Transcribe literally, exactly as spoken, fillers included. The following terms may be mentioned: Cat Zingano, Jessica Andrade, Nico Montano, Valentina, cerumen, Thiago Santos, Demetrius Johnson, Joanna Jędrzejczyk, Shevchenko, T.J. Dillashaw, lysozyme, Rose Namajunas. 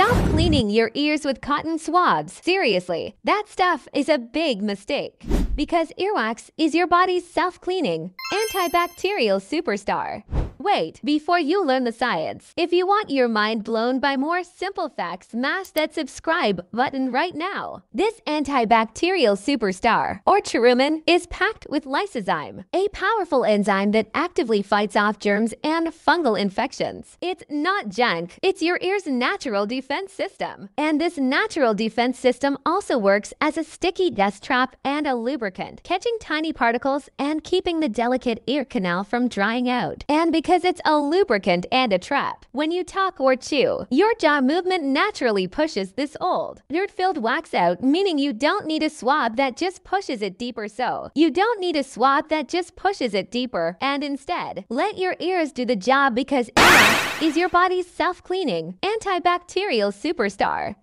Stop cleaning your ears with cotton swabs. Seriously, that stuff is a big mistake. Because earwax is your body's self-cleaning, antibacterial superstar. Wait, before you learn the science, if you want your mind blown by more simple facts, smash that subscribe button right now. This antibacterial superstar, or cerumen, is packed with lysozyme, a powerful enzyme that actively fights off germs and fungal infections. It's not junk, it's your ear's natural defense system. And this natural defense system also works as a sticky dust trap and a lubricant, catching tiny particles and keeping the delicate ear canal from drying out. And because Because it's a lubricant and a trap. When you talk or chew, your jaw movement naturally pushes this old, dirt-filled wax out, meaning you don't need a swab that just pushes it deeper so. You don't need a swab that just pushes it deeper, and instead, let your ears do the job because earwax is your body's self-cleaning, antibacterial superstar.